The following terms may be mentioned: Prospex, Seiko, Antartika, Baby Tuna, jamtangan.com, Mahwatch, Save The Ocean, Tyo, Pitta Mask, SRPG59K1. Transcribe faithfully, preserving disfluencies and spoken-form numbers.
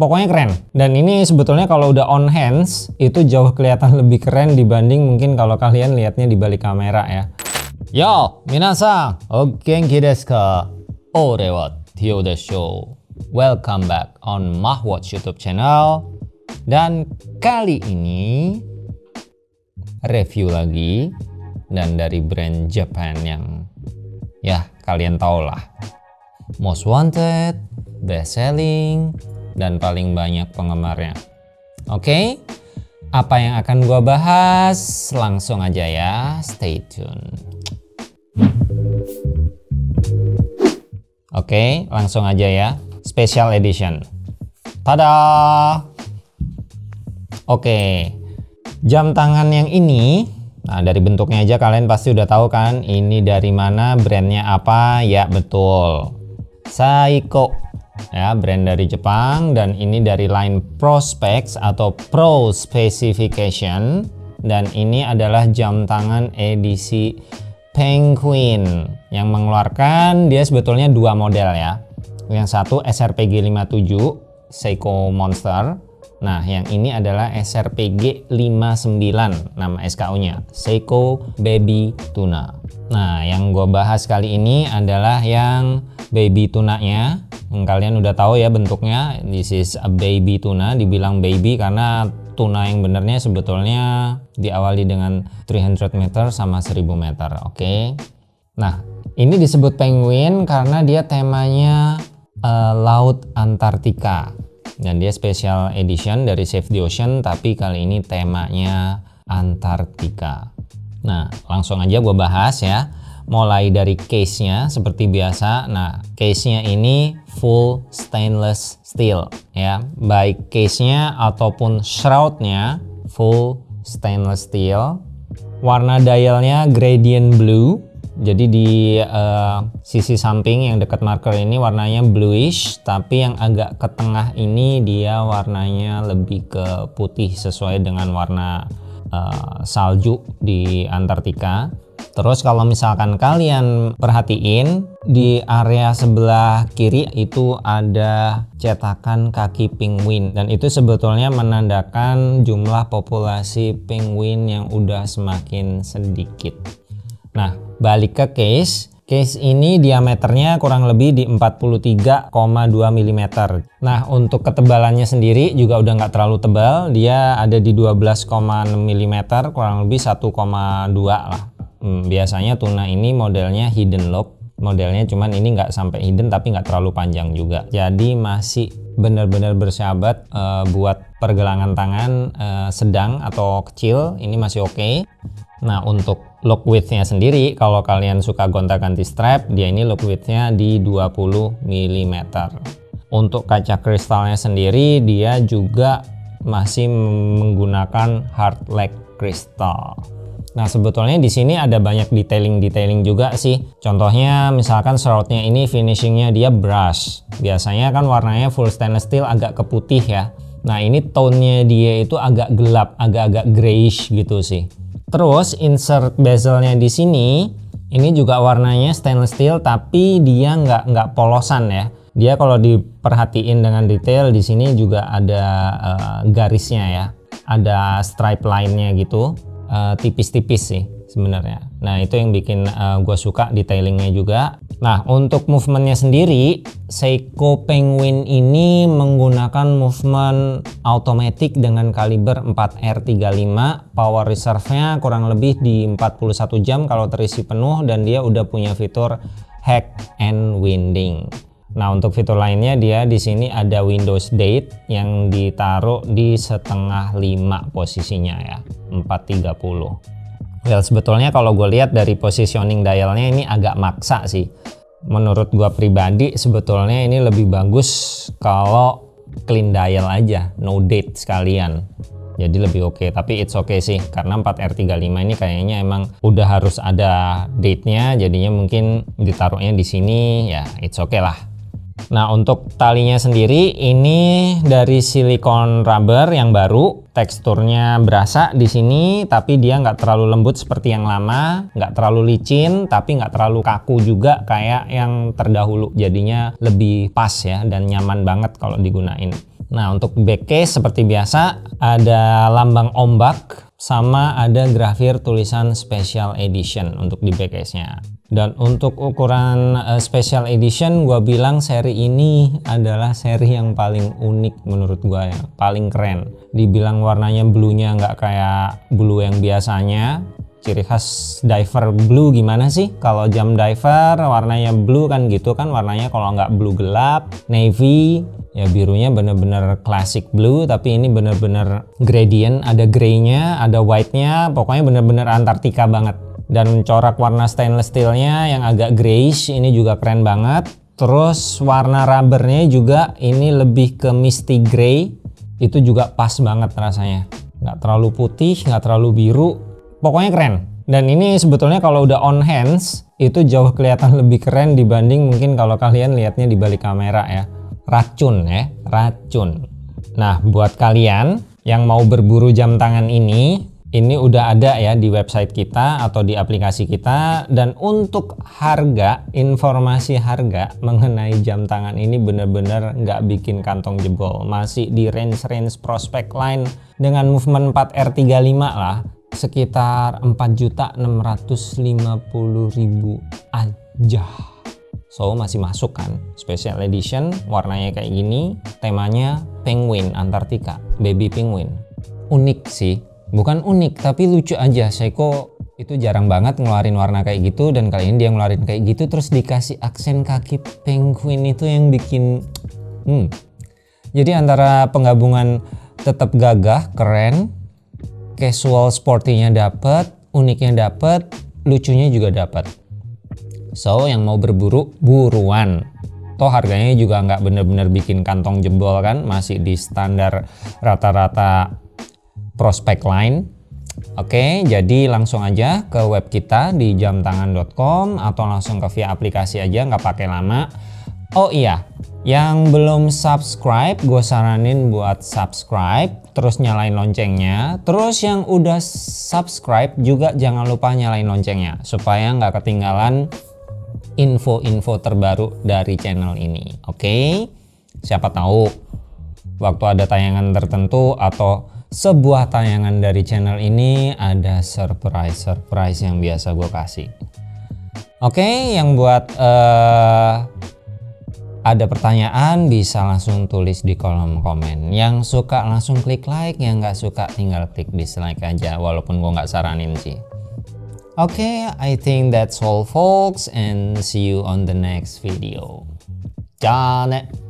Pokoknya keren. Dan ini sebetulnya kalau udah on hands itu jauh kelihatan lebih keren dibanding mungkin kalau kalian lihatnya di balik kamera ya. Yo, minasan, ogenki desu ka? Ore wa Tio desho. Welcome back on Mahwatch YouTube channel. Dan kali ini review lagi dan dari brand Japan yang ya kalian tau lah. Most wanted, best selling, dan paling banyak penggemarnya. Oke, okay? Apa yang akan gua bahas? Langsung aja ya, stay tune. Oke, okay, langsung aja ya, special edition. Tada! Oke, okay. Jam tangan yang ini, nah dari bentuknya aja kalian pasti udah tahu kan, ini dari mana, brandnya apa? Ya betul, Seiko. Ya, brand dari Jepang, dan ini dari line Prospex atau Prospex, dan ini adalah jam tangan edisi Penguin yang mengeluarkan dia sebetulnya dua model ya. Yang satu S R P G lima puluh tujuh Seiko Monster. Nah, yang ini adalah S R P G lima puluh sembilan nama S K U-nya, Seiko Baby Tuna. Nah, yang gue bahas kali ini adalah yang Baby Tunanya. Kalian udah tahu ya bentuknya, this is a baby tuna. Dibilang baby karena tuna yang benernya sebetulnya diawali dengan tiga ratus meter sama seribu meter, oke okay? Nah, ini disebut penguin karena dia temanya uh, laut Antartika, dan dia special edition dari Save the Ocean, tapi kali ini temanya Antartika. Nah, langsung aja gue bahas ya. Mulai dari case-nya seperti biasa. Nah, case-nya ini full stainless steel ya. Baik case-nya ataupun shroud-nya full stainless steel. Warna dialnya gradient blue. Jadi di uh, sisi samping yang dekat marker ini warnanya bluish, tapi yang agak ke tengah ini dia warnanya lebih ke putih sesuai dengan warna uh, salju di Antartika. Terus kalau misalkan kalian perhatiin di area sebelah kiri itu ada cetakan kaki penguin, dan itu sebetulnya menandakan jumlah populasi penguin yang udah semakin sedikit. Nah, balik ke case. Case ini diameternya kurang lebih di empat puluh tiga koma dua milimeter. Nah, untuk ketebalannya sendiri juga udah nggak terlalu tebal. Dia ada di dua belas koma enam milimeter, kurang lebih satu koma dua lah. Hmm, biasanya tuna ini modelnya hidden lobe, modelnya cuman ini nggak sampai hidden tapi nggak terlalu panjang juga, jadi masih benar-benar bersahabat uh, buat pergelangan tangan uh, sedang atau kecil, ini masih oke okay. Nah, untuk lock widthnya sendiri, kalau kalian suka gonta-ganti strap, dia ini lock widthnya di dua puluh milimeter. Untuk kaca kristalnya sendiri dia juga masih menggunakan hard lag kristal. Nah, sebetulnya di sini ada banyak detailing-detailing juga sih. Contohnya misalkan shroudnya ini finishingnya dia brush. Biasanya kan warnanya full stainless steel agak ke putih ya. Nah, ini tone-nya dia itu agak gelap, agak-agak grayish gitu sih. Terus insert bezelnya di sini, ini juga warnanya stainless steel tapi dia nggak nggak polosan ya. Dia kalau diperhatiin dengan detail di sini juga ada uh, garisnya ya, ada stripe line-nya gitu. Tipis-tipis sih sebenarnya. Nah, itu yang bikin uh, gue suka detailingnya juga. Nah, untuk movementnya sendiri, Seiko Penguin ini menggunakan movement automatic dengan kaliber empat R tiga puluh lima. Power reserve-nya kurang lebih di empat puluh satu jam kalau terisi penuh, dan dia udah punya fitur hack and winding. Nah, untuk fitur lainnya dia di sini ada Windows Date yang ditaruh di setengah lima posisinya ya, empat tiga puluh. Well, sebetulnya kalau gue lihat dari positioning dialnya ini agak maksa sih. Menurut gue pribadi sebetulnya ini lebih bagus kalau clean dial aja, no date sekalian. Jadi lebih oke, okay. Tapi it's oke okay sih, karena empat R tiga puluh lima ini kayaknya emang udah harus ada date-nya, jadinya mungkin ditaruhnya di sini ya, it's oke okay lah. Nah, untuk talinya sendiri ini dari silikon rubber yang baru, teksturnya berasa di sini, tapi dia nggak terlalu lembut seperti yang lama, nggak terlalu licin, tapi nggak terlalu kaku juga kayak yang terdahulu, jadinya lebih pas ya dan nyaman banget kalau digunain. Nah, untuk backcase seperti biasa ada lambang ombak sama ada grafir tulisan special edition untuk di backcase-nya. Dan untuk ukuran uh, special edition, gua bilang seri ini adalah seri yang paling unik menurut gua, ya, paling keren. Dibilang warnanya blue-nya nggak kayak blue yang biasanya. Ciri khas diver blue gimana sih? Kalau jam diver warnanya blue kan gitu kan, warnanya kalau nggak blue gelap, navy, ya birunya bener-bener classic blue, tapi ini bener-bener gradient, ada grey-nya, ada white-nya, pokoknya bener-bener Antartika banget. Dan corak warna stainless steel-nya yang agak grayish ini juga keren banget. Terus warna rubbernya juga ini lebih ke misty grey, itu juga pas banget rasanya. Nggak terlalu putih, nggak terlalu biru. Pokoknya keren. Dan ini sebetulnya kalau udah on hands itu jauh kelihatan lebih keren dibanding mungkin kalau kalian lihatnya di balik kamera, ya. Racun ya, racun. Nah, buat kalian yang mau berburu jam tangan ini, ini udah ada ya di website kita atau di aplikasi kita. Dan untuk harga, informasi harga mengenai jam tangan ini bener-bener nggak bikin kantong jebol. Masih di range-range Prospect line dengan movement empat R tiga puluh lima lah. Sekitar empat juta enam ratus lima puluh ribu aja. So masih masuk kan, special edition, warnanya kayak gini, temanya penguin Antartika, baby penguin. Unik sih, bukan unik tapi lucu aja. Seiko itu jarang banget ngeluarin warna kayak gitu, dan kali ini dia ngeluarin kayak gitu terus dikasih aksen kaki penguin, itu yang bikin hmm. Jadi antara penggabungan tetap gagah, keren, casual sporty-nya dapet, uniknya dapet, lucunya juga dapet. So yang mau berburu buruan. Toh harganya juga nggak bener-bener bikin kantong jebol kan, masih di standar rata-rata Prospect line. Oke, jadi langsung aja ke web kita di jam tangan dot com atau langsung ke via aplikasi aja, nggak pakai lama. Oh iya, yang belum subscribe gue saranin buat subscribe, terus nyalain loncengnya. Terus yang udah subscribe juga jangan lupa nyalain loncengnya supaya nggak ketinggalan info-info terbaru dari channel ini. Oke, siapa tahu waktu ada tayangan tertentu atau sebuah tayangan dari channel ini ada surprise-surprise yang biasa gue kasih. Oke, yang buat uh, ada pertanyaan bisa langsung tulis di kolom komen. Yang suka langsung klik like, yang nggak suka tinggal klik dislike aja, walaupun gue nggak saranin sih. Oke, okay, I think that's all folks and see you on the next video. Ciao.